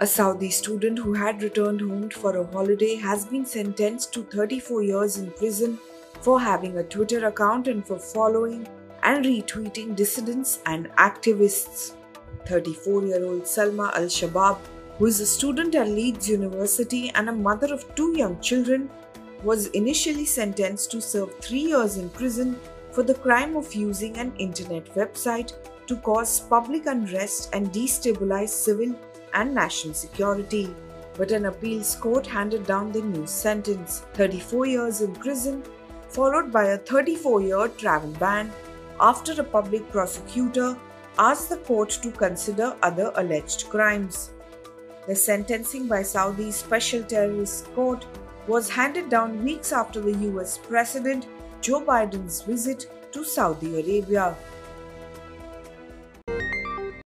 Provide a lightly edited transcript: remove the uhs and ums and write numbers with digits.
A Saudi student who had returned home for a holiday has been sentenced to 34 years in prison for having a Twitter account and for following and retweeting dissidents and activists. 34-year-old Salma al-Shehab, who is a student at Leeds University and a mother of 2 young children, was initially sentenced to serve 3 years in prison for the crime of using an internet website to cause public unrest and destabilize civil and national security. But an appeals court handed down the new sentence, 34 years in prison, followed by a 34-year travel ban, after a public prosecutor asked the court to consider other alleged crimes. The sentencing by Saudi's Special Terrorist Court was handed down weeks after the US President Joe Biden's visit to Saudi Arabia.